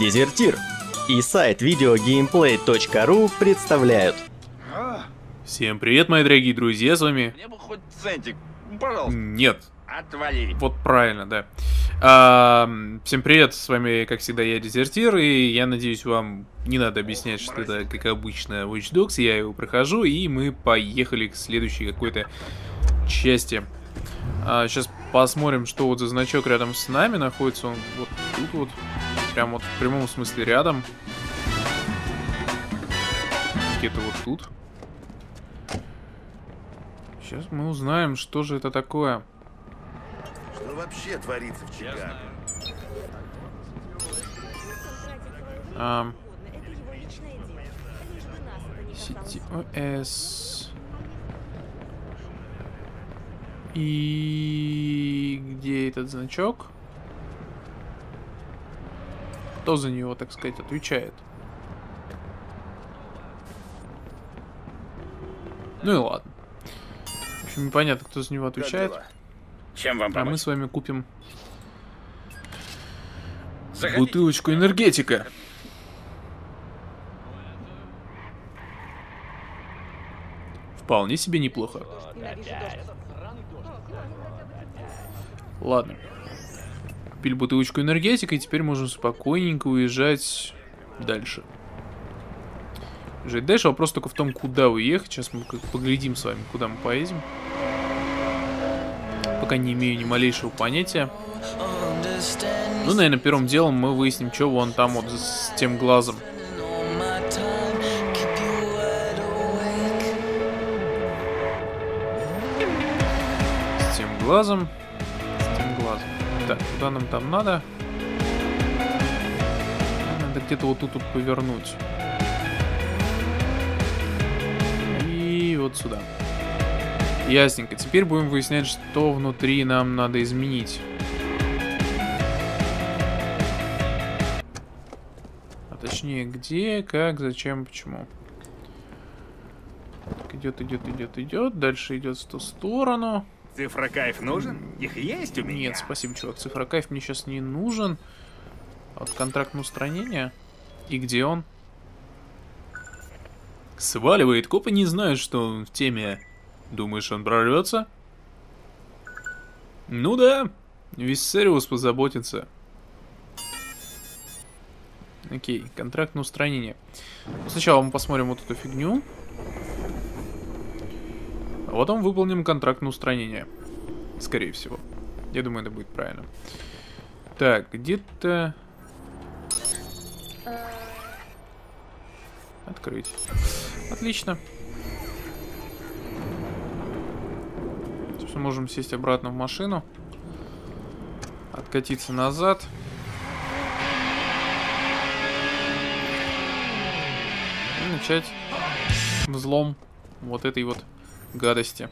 Дезертир и сайт видеогеймплей.ру представляют. Всем привет, мои дорогие друзья, с вами... Мне бы хоть центик, пожалуйста. Нет. Отвали. Вот правильно, да. Всем привет, с вами, как всегда, я Дезертир, и я надеюсь, вам не надо объяснять, что это, как обычно, Watch Dogs, я его прохожу, и мы поехали к следующей какой-то части. Сейчас посмотрим, что вот за значок рядом с нами находится, он вот тут вот, прям вот в прямом смысле рядом. Где-то вот тут. Сейчас мы узнаем, что же это такое. Что вообще творится в Чикаго? CTOS. И где этот значок? Кто за него, так сказать, отвечает? Ну и ладно. В общем, непонятно, кто за него отвечает. Чем вам помочь? А мы с вами купим бутылочку энергетика. Вполне себе неплохо. Ладно. Купили бутылочку энергетика, и теперь можем спокойненько уезжать дальше. Уезжать дальше, вопрос только в том, куда уехать. Сейчас мы поглядим с вами, куда мы поедем. Пока не имею ни малейшего понятия. Ну, наверное, первым делом мы выясним, что вон там вот с тем глазом. С тем глазом. С тем глазом. Так, куда нам там надо? Надо где-то вот тут вот повернуть. И вот сюда. Ясненько. Теперь будем выяснять, что внутри нам надо изменить. А точнее, где, как, зачем, почему. Так, идет. Дальше идет в ту сторону. Цифрокайф нужен? Их есть у меня? Нет, спасибо, чувак. Цифрокайф мне сейчас не нужен. А вот контракт на устранение. И где он? Сваливает. Копы не знают, что он в теме... Думаешь, он прорвется? Ну да, Виссериус позаботится. Окей, контракт на устранение. Сначала мы посмотрим вот эту фигню. А потом выполним контракт на устранение. Скорее всего. Я думаю, это будет правильно. Так, где-то... Открыть. Отлично. Можем сесть обратно в машину, откатиться назад. И начать взлом вот этой вот гадости.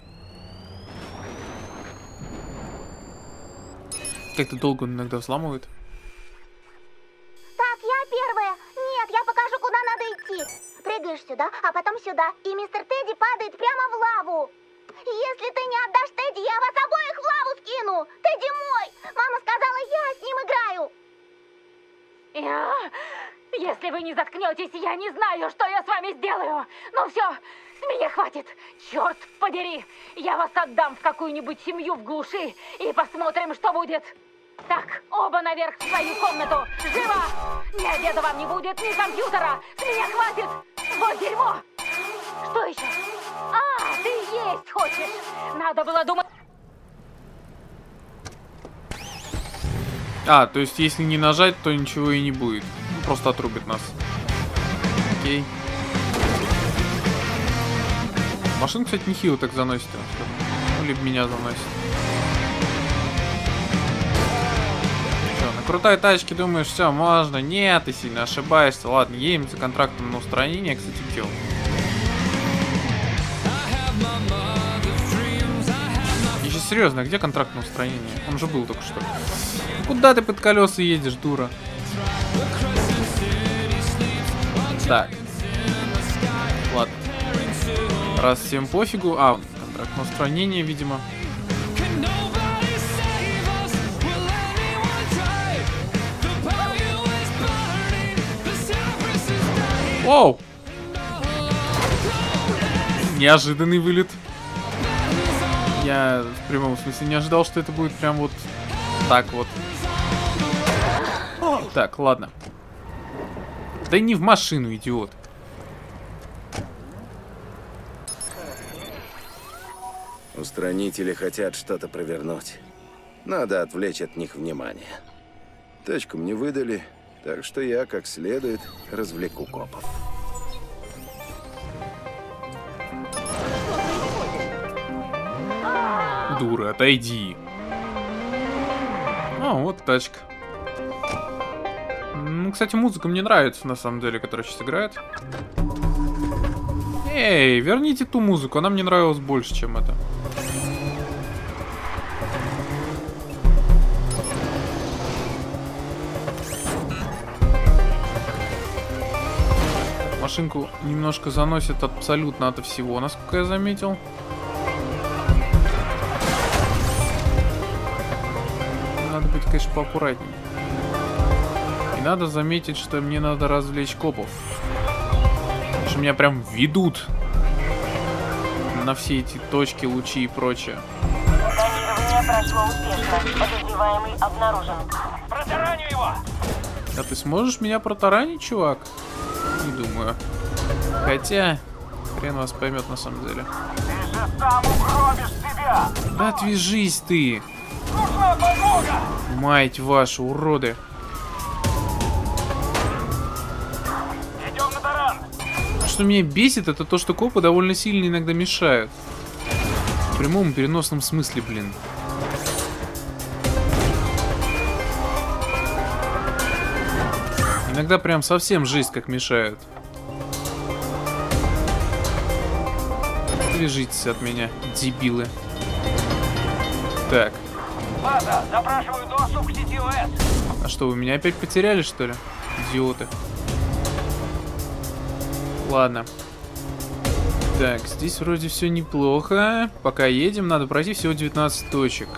Как-то долго он иногда взламывает. Так, я первая. Нет, я покажу, куда надо идти. Прыгаешь сюда, а потом сюда. И мистер Тедди падает прямо в лаву. Если ты не отдашь Тедди, я вас обоих в лаву скину! Тедди мой! Мама сказала, я с ним играю! Если вы не заткнетесь, я не знаю, что я с вами сделаю! Ну все, с меня хватит! Черт подери! Я вас отдам в какую-нибудь семью в глуши и посмотрим, что будет! Так, оба наверх в свою комнату! Живо! Ни обеда вам не будет, ни компьютера! С меня хватит! Вот дерьмо! Что еще? Ты есть хочешь? Надо было думать... то есть если не нажать, то ничего и не будет. Просто отрубит нас. Окей. Машина, кстати, нехило так заносит. Ну, либо меня заносит. Что, на крутой тачке думаешь, все, можно? Нет, ты сильно ошибаешься. Ладно, едем за контрактом на устранение. Кстати, чё? Серьезно, а где контракт на устранение? Он же был только что. Куда ты под колеса едешь, дура? Так. Ладно. Раз всем пофигу. Контракт на устранение, видимо. Оу! Неожиданный вылет. Я в прямом смысле не ожидал, что это будет прям вот так вот. Так, ладно. Да не в машину, идиот. Устранители хотят что-то провернуть. Надо отвлечь от них внимание. Тачку мне выдали, так что я как следует развлеку копов. Дура, отойди. А, вот тачка. Ну, кстати, музыка мне нравится, на самом деле, которая сейчас играет. Эй, верните ту музыку, она мне нравилась больше, чем это. Машинку немножко заносит абсолютно ото всего, насколько я заметил. Надо быть, конечно, поаккуратнее. И надо заметить, что мне надо развлечь копов. Меня прям ведут на все эти точки, лучи и прочее. Датирование прошло успешно. Подозреваемый обнаружен. Протараню его! А ты сможешь меня протаранить, чувак? Не думаю. Хотя, хрен вас поймет на самом деле. Ты же сам угробишь себя! Да отвяжись ты! Нужна подмога! Мать вашу, уроды! Что меня бесит, это то, что копы довольно сильно иногда мешают. В прямом и переносном смысле, блин. Иногда прям совсем жесть как мешают. Отвяжитесь от меня, дебилы. Так. База, запрашиваю доступ к сети ОС. А что, вы меня опять потеряли, что ли? Идиоты. Ладно. Так, здесь вроде все неплохо. Пока едем, надо пройти всего 19 точек.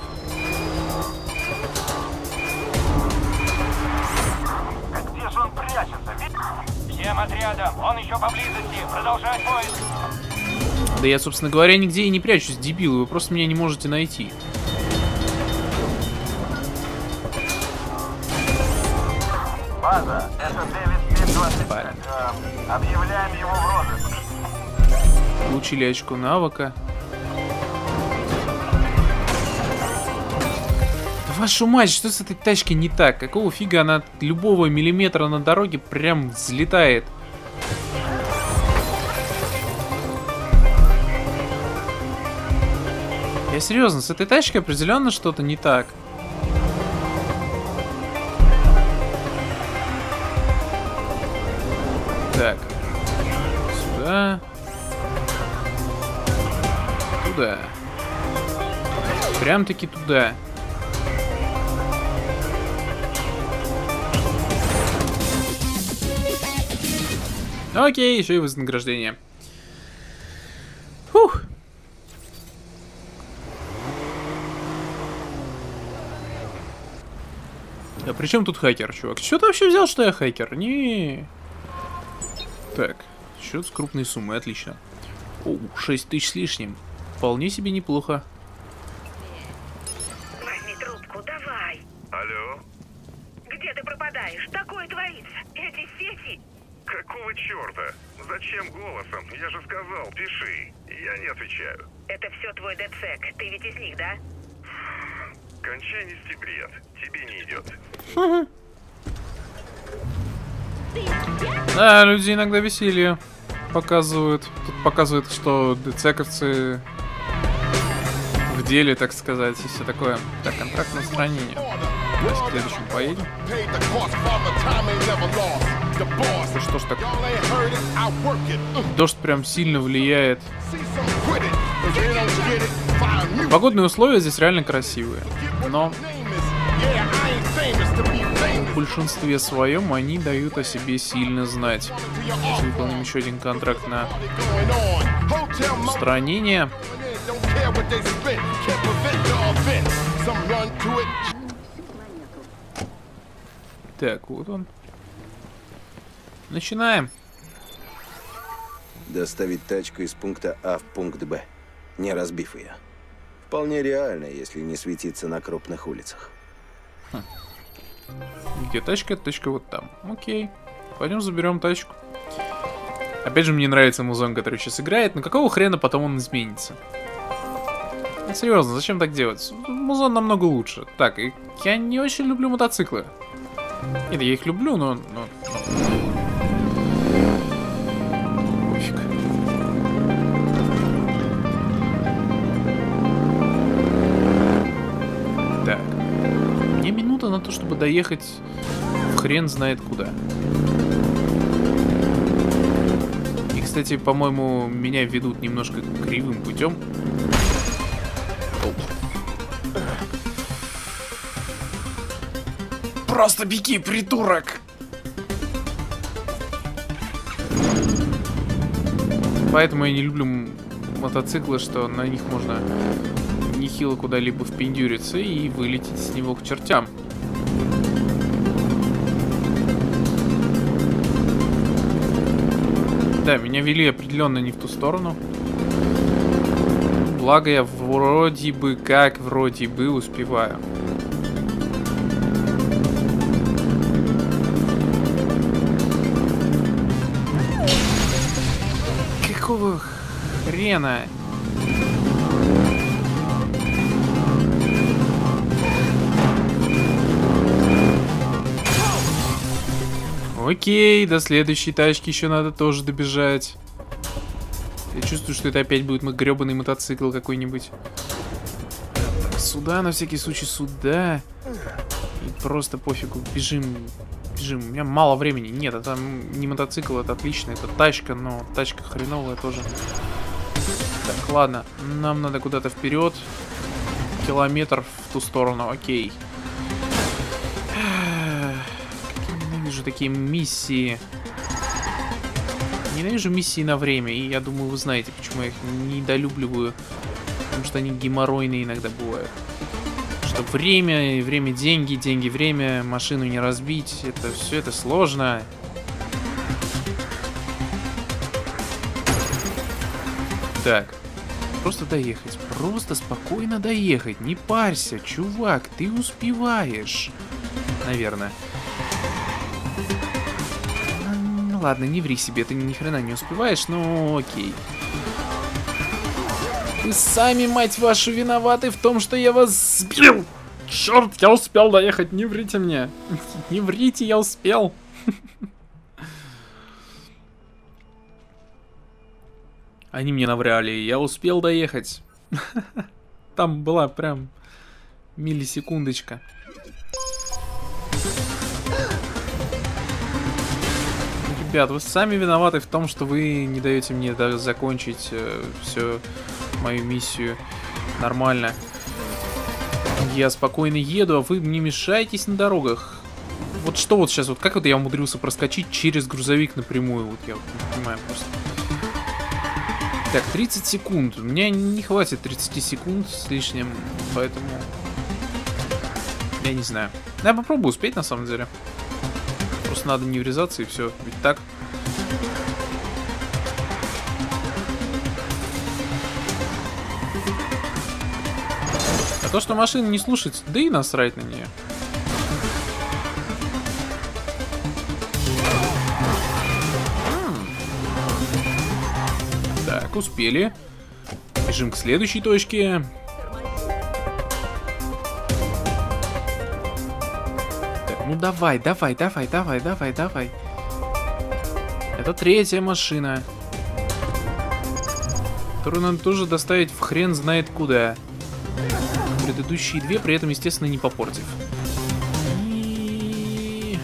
Где же он прячется? Всем отрядом, он еще поблизости. Продолжать поиск. Да я, собственно говоря, нигде и не прячусь, дебилы. Вы просто меня не можете найти. База, это Дэвид 20. Объявляем его в розыск. Получили очко навыка. Да вашу мать, что с этой тачки не так? Какого фига она от любого миллиметра на дороге прям взлетает? Я серьезно, с этой тачкой определенно что-то не так. Так, сюда, туда, прям-таки туда. Окей, еще и вознаграждение. Фух. А при чем тут хакер, чувак? Что ты вообще взял, что я хакер? Не. Так, счет с крупной суммой, отлично. О, 6 тысяч с лишним. Вполне себе неплохо. Возьми трубку, давай. Алло? Где ты пропадаешь? Такое творится. Эти сети... Какого черта? Зачем голосом? Я же сказал, пиши. Я не отвечаю. Это все твой ДЦК. Ты ведь из них, да? Кончай нести бред. Тебе не идет. Да, люди иногда веселье показывают. Тут показывают, что ДЦКовцы в деле, так сказать, и все такое. Так, контракт на устранение. Давайте к следующему поедем. Что ж так? Дождь прям сильно влияет. Погодные условия здесь реально красивые, но... В большинстве своем они дают о себе сильно знать. Сейчас выполним еще один контракт на устранение. Так, вот он. Начинаем. доставить тачку из пункта А в пункт Б, не разбив ее. Вполне реально, если не светиться на крупных улицах. Хм. Где тачка? Тачка вот там. Окей. Пойдем заберем тачку. Опять же, мне нравится музон, который сейчас играет, но какого хрена потом он изменится? Серьезно, зачем так делать? Музон намного лучше. Так, и я не очень люблю мотоциклы. Нет, я их люблю, но... Так. Мне минута на то, чтобы доехать в хрен знает куда. И, кстати, по-моему, меня ведут немножко кривым путем. Просто беги, придурок! Поэтому я не люблю мотоциклы, что на них можно нехило куда-либо впендюриться и вылететь с него к чертям. Да, меня вели определенно не в ту сторону. Благо я вроде бы успеваю. Какого хрена? Окей, до следующей тачки еще надо тоже добежать. Я чувствую, что это опять будет гребаный мотоцикл какой-нибудь. Сюда, на всякий случай, сюда. И просто пофигу, бежим. Бежим, у меня мало времени. Нет, это не мотоцикл, это отлично, это тачка, но тачка хреновая тоже. Так, ладно, нам надо куда-то вперед. Километр в ту сторону, окей. Как я ненавижу такие миссии. Ненавижу миссии на время, и я думаю, вы знаете, почему я их недолюбливаю. Потому что они геморройные иногда бывают. Что время деньги, деньги время, машину не разбить, это все это сложно. Так, просто доехать, просто спокойно доехать, не парься, чувак, ты успеваешь, наверное. Ладно, не ври себе, ты ни хрена не успеваешь, но окей. Вы сами, мать вашу, виноваты в том, что я вас сбил. Черт, я успел доехать, не врите мне. Не врите, я успел. Они мне наврали, я успел доехать. Там была прям миллисекундочка. Ребят, вы сами виноваты в том, что вы не даете мне даже закончить всю мою миссию нормально. Я спокойно еду, а вы мне мешаетесь на дорогах. Вот что вот сейчас, вот как вот я умудрился проскочить через грузовик напрямую, вот я не понимаю просто. Так, 30 секунд. У меня не хватит 30 секунд с лишним, поэтому... Я не знаю. Я попробую успеть на самом деле. Просто надо не врезаться и все, ведь так. А то, что машина не слушается, да и насрать на нее. Так, успели. Бежим к следующей точке. Ну давай, давай, давай, давай, давай, давай. Это третья машина, которую нам тоже доставить в хрен знает куда. Предыдущие две, при этом, естественно, не попортив. И...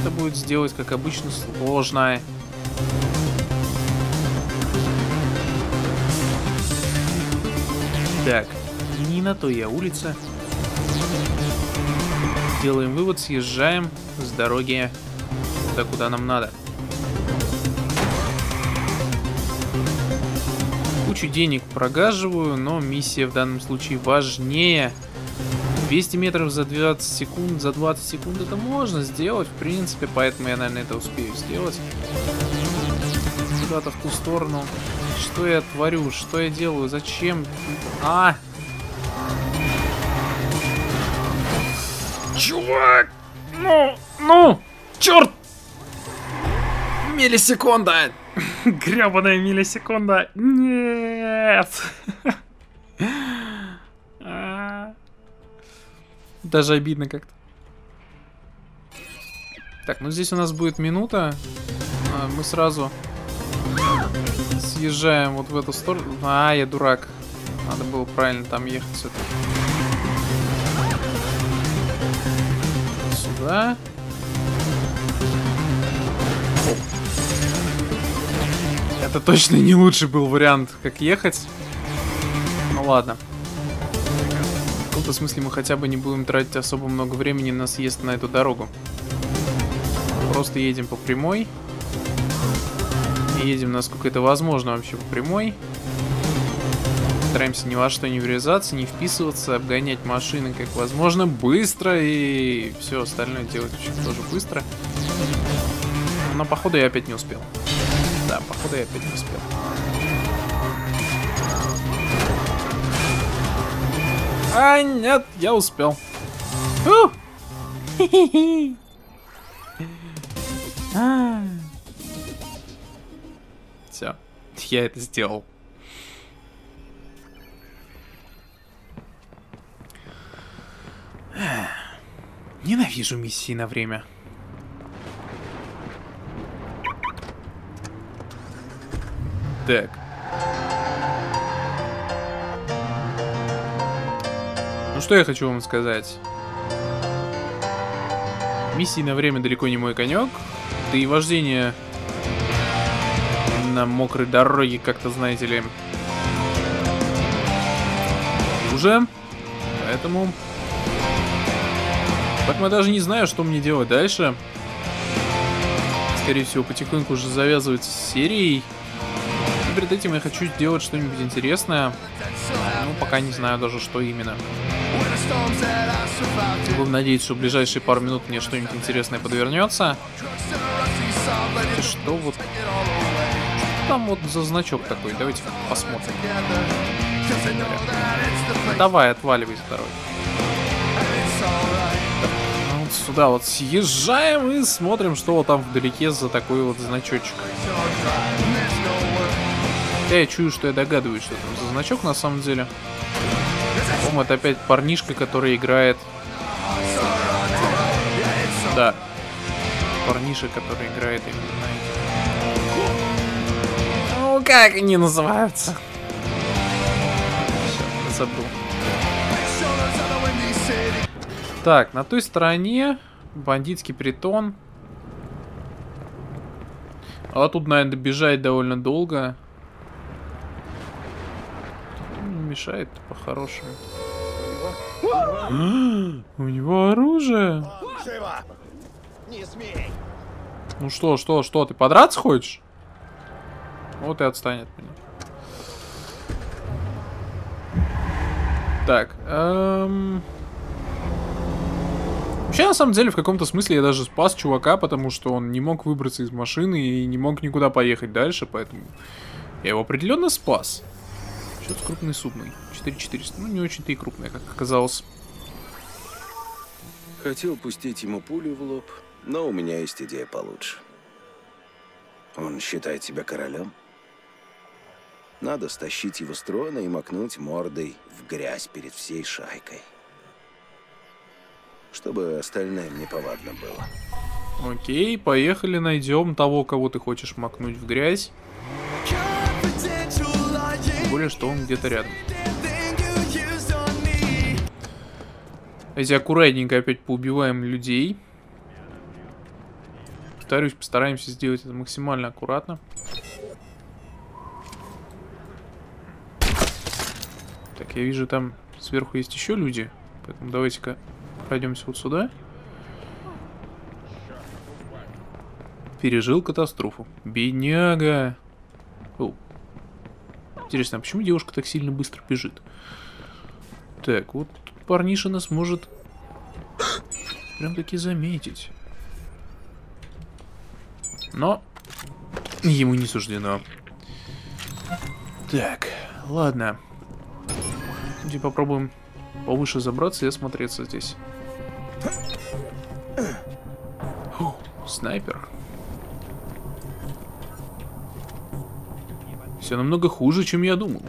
это будет сделать, как обычно, сложно. Так, не на то я улица. Делаем вывод, съезжаем с дороги туда, куда нам надо. Кучу денег прогаживаю, но миссия в данном случае важнее. 200 метров за 20 секунд, за 20 секунд это можно сделать, в принципе, поэтому я, наверное, это успею сделать. куда-то в ту сторону. Что я творю? Что я делаю? Зачем? А! Чувак! Ну! Ну! Черт! Миллисекунда! Гребаная миллисекунда! Нет! Даже обидно как-то. Так, ну здесь у нас будет минута. Мы сразу съезжаем вот в эту сторону. А, я дурак. Надо было правильно там ехать все-таки. Сюда. Это точно не лучший был вариант, как ехать. Ну ладно. В каком-то смысле мы хотя бы не будем тратить особо много времени на съезд на эту дорогу. Просто едем по прямой. Едем, насколько это возможно вообще, по прямой. Стараемся ни во что не врезаться, не вписываться, обгонять машины как возможно быстро. И все остальное делать тоже быстро. Но походу я опять не успел. Да, походу я опять не успел. А, нет, я успел. Все, я это сделал. Ненавижу миссии на время. Так. Ну что я хочу вам сказать. Миссии на время далеко не мой конек. Да и вождение на мокрой дороге как-то, знаете ли, уже. Поэтому... Поэтому я даже не знаю, что мне делать дальше. Скорее всего, потихоньку уже завязывать с серией. И перед этим я хочу сделать что-нибудь интересное. Ну, пока не знаю даже, что именно. Будем надеяться, что в ближайшие пару минут мне что-нибудь интересное подвернется. И что вот... Что там вот за значок такой? Давайте посмотрим. Давай, отваливай второй. Вот сюда вот съезжаем и смотрим, что вот там вдалеке за такой вот значочек. Я чую, что я догадываюсь, что там за значок на самом деле. По-моему, это опять парнишка, который играет. Да. Парниша, который играет именно. Ну как они называются? Все, забыл. Так, на той стороне бандитский притон. А тут, наверное, бежать довольно долго. Мешает по-хорошему. У него оружие. Ну что, ты подраться хочешь? Вот и отстань от меня. Так. Вообще, на самом деле, в каком-то смысле я даже спас чувака, потому что он не мог выбраться из машины и не мог никуда поехать дальше, поэтому я его определенно спас. С крупной суммой. 4400. Ну, не очень-то и крупная, как оказалось. Хотел пустить ему пулю в лоб, но у меня есть идея получше. Он считает себя королем? Надо стащить его с трона и макнуть мордой в грязь перед всей шайкой. Чтобы остальным неповадно было. Окей, поехали, найдем того, кого ты хочешь макнуть в грязь. Тем более, что он где-то рядом. Давайте аккуратненько опять поубиваем людей. Повторюсь, постараемся сделать это максимально аккуратно. Так, я вижу, там сверху есть еще люди. Поэтому давайте-ка пройдемся вот сюда. Пережил катастрофу. Бедняга. Оу. Интересно, а почему девушка так сильно быстро бежит? Так, вот парниша нас может прям таки заметить. Но Ему не суждено. Так, ладно. Давайте попробуем повыше забраться и осмотреться здесь. Фу, снайпер. Все намного хуже, чем я думал.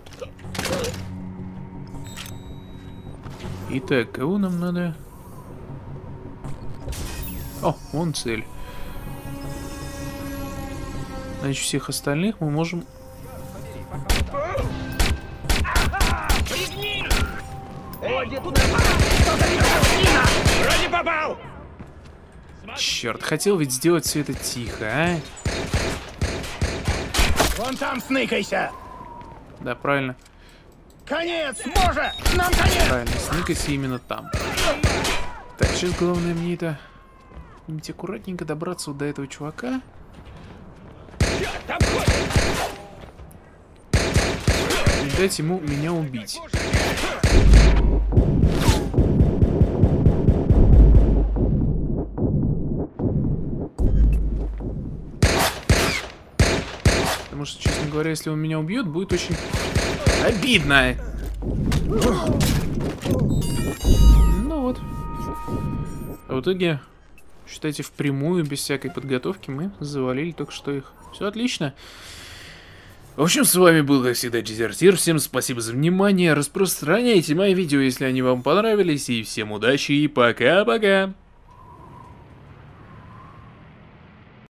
Итак, кого нам надо? О, вон цель. Значит, всех остальных мы можем... Черт, хотел ведь сделать все это тихо, а? Вон там сныкайся! Да, правильно. Конец, боже! Нам конец! Правильно, сныкайся именно там. Так, сейчас главное мне это... Ведь аккуратненько добраться вот до этого чувака. И дать ему меня убить. Потому что, честно говоря, если он меня убьет, будет очень обидно. Ну вот. А в итоге, считайте, впрямую, без всякой подготовки, мы завалили только что их. Все отлично. В общем, с вами был, как всегда, Дезертир. Всем спасибо за внимание. Распространяйте мои видео, если они вам понравились. И всем удачи и пока-пока.